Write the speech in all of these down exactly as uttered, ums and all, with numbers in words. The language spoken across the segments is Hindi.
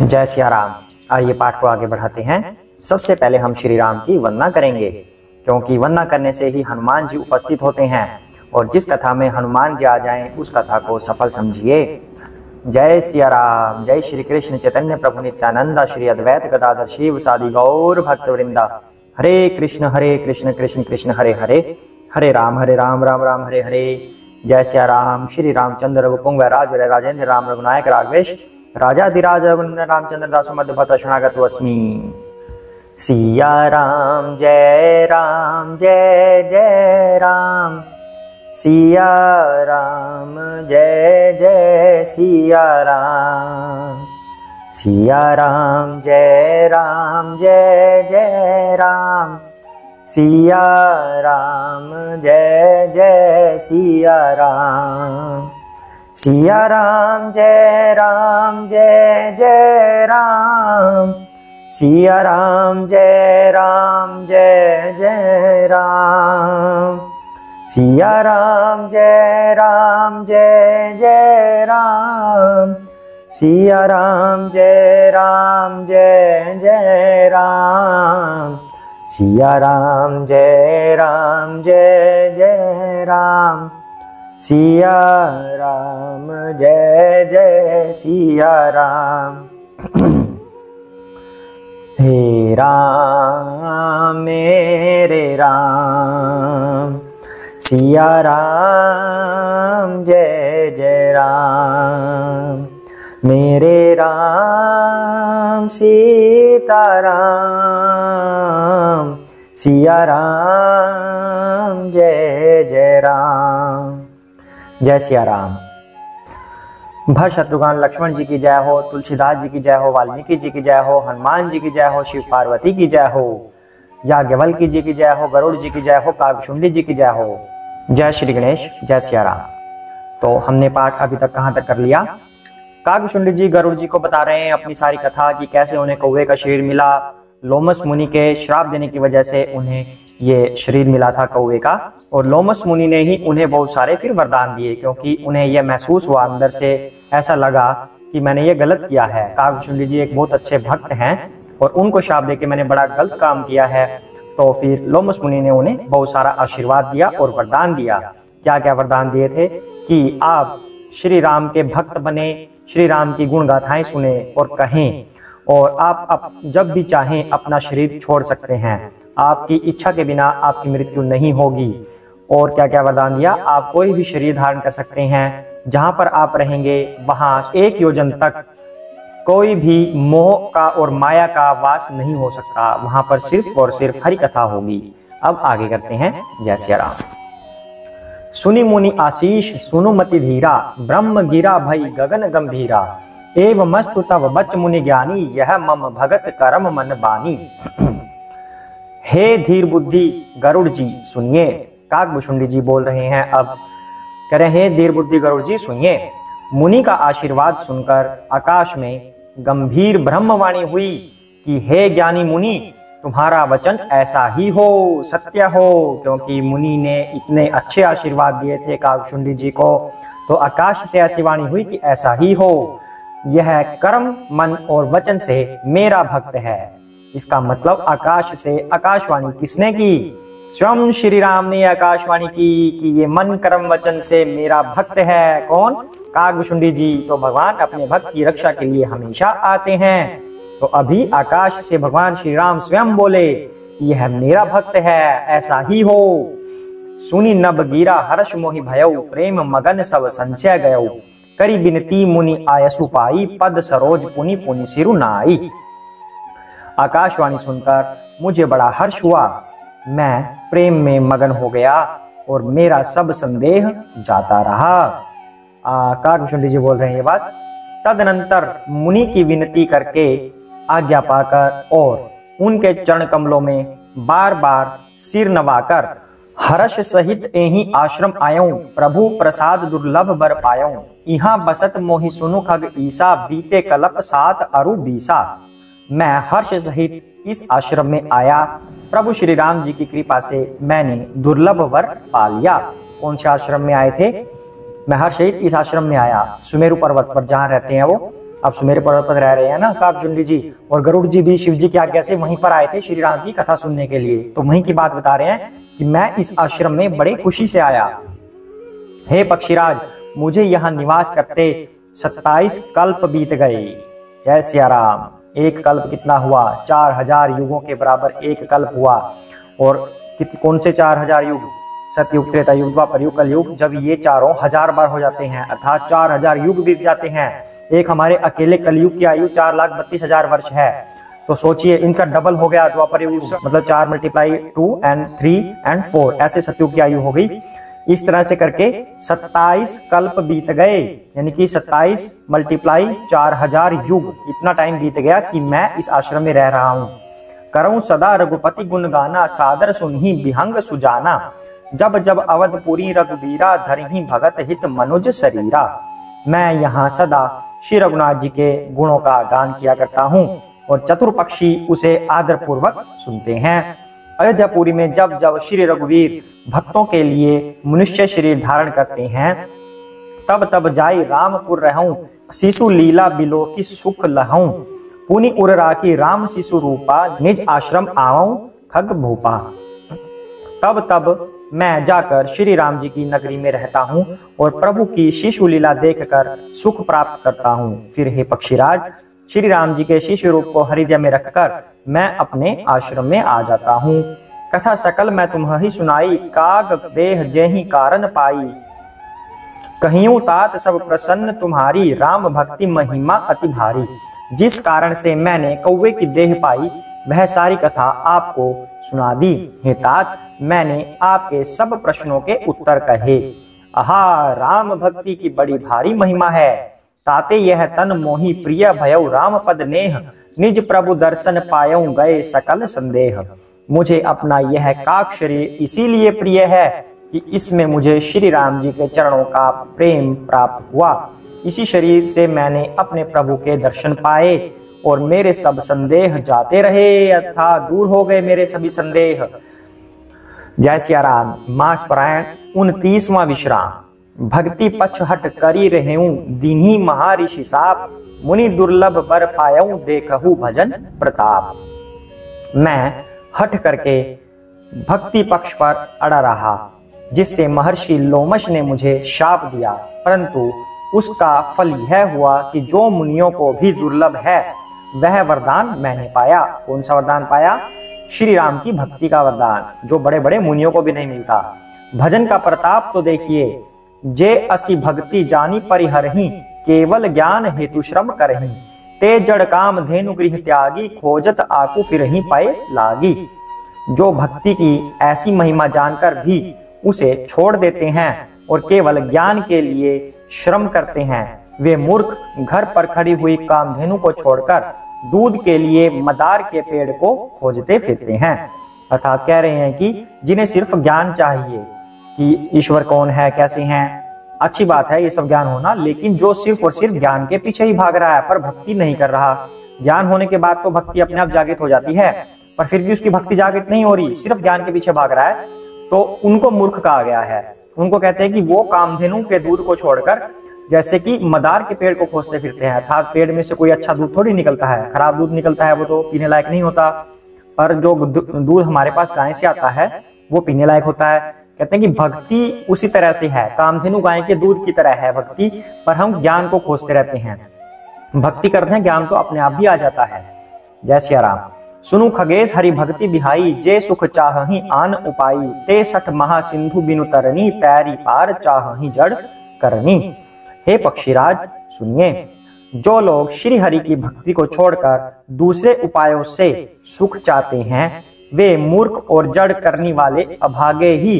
जय सिया राम। आइए पाठ को आगे बढ़ाते हैं। सबसे पहले हम श्री राम की वंदना करेंगे, क्योंकि वंदना करने से ही हनुमान जी उपस्थित होते हैं, और जिस कथा में हनुमान जी आ जाएं उस कथा को सफल समझिए। जय सिया राम। जय श्री कृष्ण चैतन्य प्रभु नित्यानंदा, श्री अद्वैत गदाधर शिव सादि गौर भक्त वृंदा। हरे कृष्ण हरे कृष्ण कृष्ण कृष्ण हरे हरे, हरे राम हरे राम राम राम हरे हरे। जय सिया राम। श्री रामचंद्र रघुपुंग वैराज वर राजेंद्र राम रघुनायक राघवेश राजाधिराज रामचंद्र दासो मध्यभत शरणागत अस्मि। सिया राम जय राम जय जय राम, सिया राम जय जय सिया राम, सिया राम जय राम जय जय राम, सिया राम जय जय सिया राम, सिया राम जय राम जय जय राम, सिया राम जय राम जय जय राम, सिया राम जय राम जय जय राम, सिया राम जय राम जय जय राम, सिया राम जय राम जय जय राम, सिया राम जय जय सिया राम। हे राम मेरे राम, सिया राम जय जय राम, मेरे राम सीता राम, सिया राम जय जय राम। जय सिया राम। भर शत्रुघ्न लक्ष्मण जी की जय हो, तुलसीदास जी की जय हो, वाल्मीकि जी की जय हो, हनुमान जी की जय हो, शिव पार्वती की जय हो, याज्ञवल्क्य जी की जय हो, गरुड़ जी की जय हो, काकभुशुंडी जी की जय हो। जय श्री गणेश। जय सिया राम। तो हमने पाठ अभी तक कहाँ तक कर लिया। काकभुशुंडी जी गरुड़ जी को बता रहे हैं अपनी सारी कथा कि कैसे उन्हें कौवे का शरीर मिला। लोमस मुनि के श्राप देने की वजह से उन्हें ये शरीर मिला था कौवे का, और लोमस मुनि ने ही उन्हें बहुत सारे फिर वरदान दिए, क्योंकि उन्हें यह महसूस हुआ अंदर से, ऐसा लगा कि मैंने ये गलत किया है। काकभुशुंडी जी एक बहुत अच्छे भक्त हैं और उनको श्राप देके मैंने बड़ा गलत काम किया है। तो फिर लोमस मुनि ने उन्हें बहुत सारा आशीर्वाद दिया और वरदान दिया। क्या क्या वरदान दिए थे कि आप श्री राम के भक्त बने, श्री राम की गुण गाथाएं सुने और कहें, और आप अप, जब भी चाहें अपना शरीर छोड़ सकते हैं, आपकी इच्छा के बिना आपकी मृत्यु नहीं होगी। और क्या क्या वरदान दिया, आप कोई भी शरीर धारण कर सकते हैं, जहाँ पर आप रहेंगे वहाँ एक योजन तक कोई भी मोह का और माया का वास नहीं हो सकता, वहाँ पर सिर्फ और सिर्फ हरि कथा होगी। अब आगे करते हैं। जय सिया राम। सुनि मुनि आशीष सुनुमति धीरा, ब्रह्म गिरा भई गगन गंभीरा, एव मस्तु तव बच मुनि ज्ञानी, यह मम भगत करम मन बानी। हे धीर बुद्धि गरुड़ जी सुनिए। काकभुशुंडी जी बोल रहे हैं, अब कह रहे हैं धीर बुद्धि गरुड़ जी सुनिए। मुनि का आशीर्वाद सुनकर आकाश में गंभीर ब्रह्मवाणी हुई कि हे ज्ञानी मुनि, तुम्हारा वचन ऐसा ही हो, सत्य हो। क्योंकि मुनि ने इतने अच्छे आशीर्वाद दिए थे काकभुशुंडी जी को, तो आकाश से ऐसी वाणी हुई कि ऐसा ही हो। यह कर्म मन और वचन से मेरा भक्त है। इसका मतलब आकाश से आकाशवाणी किसने की? स्वयं श्री राम ने आकाशवाणी की कि ये मन कर्म वचन से मेरा भक्त है। कौन? काकभुशुंडी जी। तो भगवान अपने भक्त की रक्षा के लिए हमेशा आते हैं। तो अभी आकाश से भगवान श्री राम स्वयं बोले यह मेरा भक्त है, ऐसा ही हो। सुनी नब गिरा हर्ष मोहि भयउ, प्रेम मगन सब संशय गयउ, करी बिनती मुनि आयसु पाई, पद सरोज पुनि पुनि सिरु नाई। आकाशवाणी सुनकर मुझे बड़ा हर्ष हुआ, मैं प्रेम में मगन हो गया और मेरा सब संदेह जाता रहा। काकभुशुंडी जी बोल रहे हैं ये बात। तदनंतर मुनि की विनती करके आज्ञा पाकर और उनके चरण कमलों में बार बार सिर नवाकर हर्ष सहित एही आश्रम आयो, प्रभु प्रसाद दुर्लभ बर पायो, इहा बसत मोहि सुनु खग ईसा, बीते कल्प सात अरु बीसा। मैं हर्ष सहित इस आश्रम में आया, प्रभु श्री राम जी की कृपा से मैंने दुर्लभ वर पा लिया। कौन से आश्रम में आए थे? मैं हर्ष सहित इस आश्रम में आया, सुमेरु पर्वत पर जहाँ रहते हैं वो, आप सुमेरु पर्वत पर रह रहे हैं ना काकभुशुंडी जी, और गरुड़ जी भी शिव जी की आज्ञा से वहीं पर आए थे श्री राम की कथा सुनने के लिए। तो वहीं की बात बता रहे हैं कि मैं इस आश्रम में बड़े खुशी से आया। हे पक्षीराज, मुझे यहाँ निवास करते सत्ताईस कल्प बीत गए। जय सियाराम। एक कल्प कितना हुआ? चार हजार युगों के बराबर एक कल्प हुआ। और कौन से चार हजार युग? सतयुग, त्रेता युग, द्वापर युग, कलयुग। जब ये चारों हजार बार हो जाते हैं अर्थात चार हजार युग बीत जाते हैं। एक हमारे अकेले कलयुग की आयु चार लाख बत्तीस हजार वर्ष है। तो सोचिए इनका डबल हो गया द्वापर युग, मतलब चार multiply two and three and four, ऐसे सतयुग की आयु हो गई। इस तरह से करके सत्ताईस कल्प बीत गए, यानी कि सत्ताईस मल्टीप्लाई चार हजार युग, इतना टाइम बीत गया कि मैं इस आश्रम में रह रहा हूँ। करूँ सदा रघुपति गुणगाना, सादर सुनही बिहंग सुजाना। जब जब अवधपुरी रघुबीरा, धरही भगत हित मनुज शरीरा। मैं यहाँ सदा श्री रघुनाथ जी के गुणों का गान किया करता हूँ और चतुर पक्षी उसे आदर पूर्वक सुनते हैं। अयोध्यापुरी में जब जब श्री रघुवीर भक्तों के लिए मनुष्य शरीर धारण करते हैं, तब तब जाई रामपुर रहूं, शिशु लीला बिलो की सुख लहूं। पुनि उर राखी राम शिशु रूपा, निज आश्रम आऊं खग भूपा। तब तब मैं जाकर श्री राम जी की नगरी में रहता हूँ और प्रभु की शिशु लीला देखकर सुख प्राप्त करता हूँ। फिर हे पक्षीराज, श्री राम जी के शिशु रूप को हृदय में रखकर मैं अपने आश्रम में आ जाता हूँ। कथा सकल मैं तुम्हें ही सुनाई, काग देह जेहि कारण पाई। कहियूं तात सब प्रसन्न तुम्हारी, राम भक्ति महिमा अति भारी। जिस कारण से मैंने कौवे की देह पाई, वह सारी कथा आपको सुना दी। हे तात, मैंने आपके सब प्रश्नों के उत्तर कहे। आहा, राम भक्ति की बड़ी भारी महिमा है। ताते यह तन मोहि प्रिय भयौ, राम पद नेह निज प्रभु दर्शन पायौ, गए सकल संदेह। मुझे अपना यह काक शरीर इसीलिए प्रिय है कि इसमें मुझे श्री राम जी के चरणों का प्रेम प्राप्त हुआ। इसी शरीर से मैंने अपने प्रभु के दर्शन पाए और मेरे सब संदेह जाते रहे, अर्थात दूर हो गए मेरे सभी संदेह। जय सियाराम। मास परायण उनतीसवां विश्राम। भक्ति पक्ष हट करी रहेऊं, दीन्ही महारिषि साप। मुनि दुर्लभ बर पायऊं, देखहु भजन प्रताप। मैं हट करके भक्ति पक्ष पर अड़ा रहा, जिससे महर्षि लोमस ने मुझे शाप दिया, परंतु उसका फल यह हुआ कि जो मुनियों को भी दुर्लभ है वह वरदान मैंने पाया। कौन सा वरदान पाया? श्री राम की भक्ति का वरदान, जो बड़े बड़े मुनियों को भी नहीं मिलता। भजन का प्रताप तो देखिए, जे असि भक्ति जानी परिहरही, केवल ज्ञान हेतु श्रम करही। ते जड़ काम धेनु गृह त्यागी, खोजत आकु फिरही पाए लागी। जो भक्ति की ऐसी महिमा जानकर भी उसे छोड़ देते हैं और केवल ज्ञान के लिए श्रम करते हैं, वे मूर्ख घर पर खड़ी हुई कामधेनु को छोड़कर दूध के लिए मदार के पेड़ को खोजते फिरते हैं। अर्थात कह रहे हैं कि जिन्हें सिर्फ ज्ञान चाहिए कि ईश्वर कौन है, कैसे हैं, अच्छी बात है ये सब ज्ञान होना, लेकिन जो सिर्फ और सिर्फ ज्ञान के पीछे ही भाग रहा है पर भक्ति नहीं कर रहा। ज्ञान होने के बाद तो भक्ति अपने आप जागृत हो जाती है, पर फिर भी उसकी भक्ति जागृत नहीं हो रही, सिर्फ ज्ञान के पीछे भाग रहा है, तो उनको मूर्ख कहा गया है। उनको कहते हैं कि वो कामधेनु के दूध को छोड़कर जैसे कि मदार के पेड़ को खोजते फिरते हैं। अर्थात पेड़ में से कोई अच्छा दूध थोड़ी निकलता है, खराब दूध निकलता है, वो तो पीने लायक नहीं होता। पर जो दूध हमारे पास गाय से आता है वो पीने लायक होता है। कहते हैं कि भक्ति उसी तरह से है, कामधेनु गाय के दूध की तरह है भक्ति, पर हम ज्ञान को खोजते रहते हैं। भक्ति करते हैं, ज्ञान तो अपने आप भी आ जाता है। जय सियाराम। सुनु खगेश हरि भक्ति बिहाई, जे सुख चाहहि आन उपाई। ते सठ महा सिंधु बिनु तरनी, पैरी पार चाहहि जड़ करनी। हे पक्षीराज सुनिए, जो लोग श्री हरि की भक्ति को छोड़कर दूसरे उपायों से सुख चाहते हैं, वे मूर्ख और जड़ करनी वाले अभागे ही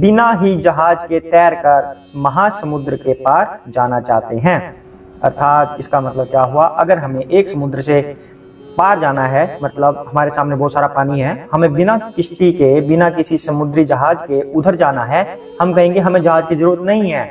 बिना ही जहाज के तैरकर महासमुद्र के पार जाना चाहते हैं। अर्थात इसका मतलब क्या हुआ? अगर हमें एक समुद्र से पार जाना है, मतलब हमारे सामने बहुत सारा पानी है, हमें बिना किश्ती के, बिना किसी समुद्री जहाज के उधर जाना है, हम कहेंगे हमें जहाज की जरूरत नहीं है,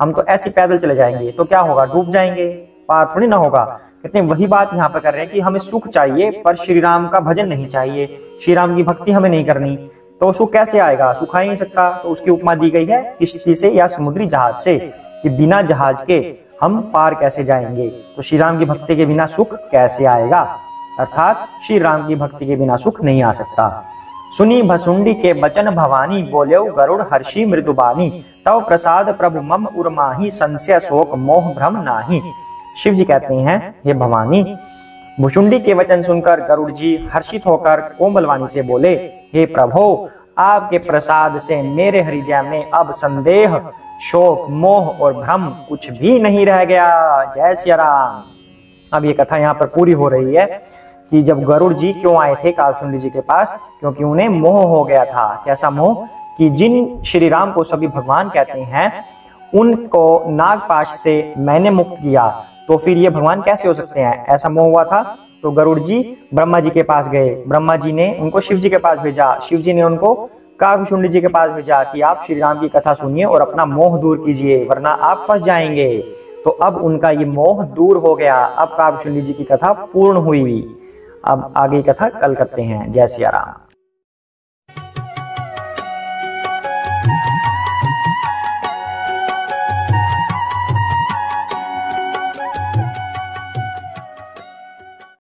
हम तो ऐसे पैदल चले जाएंगे, तो क्या होगा? डूब जाएंगे, पार थोड़ी ना होगा। कहते हैं वही बात यहाँ पर कर रहे हैं कि हमें सुख चाहिए पर श्री राम का भजन नहीं चाहिए, श्री राम की भक्ति हमें नहीं करनी, तो सुख कैसे आएगा? सुख आ ही नहीं सकता। तो उसकी उपमा दी गई है किश्ती से या समुद्री जहाज से, कि बिना जहाज के हम पार कैसे जाएंगे, तो श्री राम की भक्ति के बिना सुख कैसे आएगा, अर्थात श्री राम की भक्ति के बिना सुख नहीं आ सकता। सुनी भसुंडी के बचन भवानी, बोल्यो गरुड़ हर्षि मृदुबानी, तव प्रसाद प्रभु मम उर्माही, संशय शोक मोह भ्रम नाही। शिव जी कहते हैं, हे भवानी, भुशुंडी के वचन सुनकर गरुड़ जी हर्षित होकर कोमलवाणी से बोले, हे प्रभो, आपके प्रसाद से मेरे हृदय में अब संदेह, शोक, मोह और भ्रम कुछ भी नहीं रह गया। जय श्री राम। अब ये कथा यहाँ पर पूरी हो रही है कि जब गरुड़ जी क्यों आए थे काकभुशुंडी जी के पास, क्योंकि उन्हें मोह हो गया था। कैसा मोह? कि जिन श्री राम को सभी भगवान कहते हैं उनको नागपाश से मैंने मुक्त किया, तो फिर ये भगवान कैसे हो सकते हैं, ऐसा मोह हुआ था। तो गरुड़ जी ब्रह्मा जी के पास गए, ब्रह्मा जी ने उनको शिव जी के पास भेजा, शिव जी ने उनको काकभुशुंडी जी के पास भेजा कि आप श्री राम की कथा सुनिए और अपना मोह दूर कीजिए, वरना आप फंस जाएंगे। तो अब उनका ये मोह दूर हो गया। अब काकभुशुंडी जी की कथा पूर्ण हुई। अब आगे कथा कल करते हैं। जय सिया राम।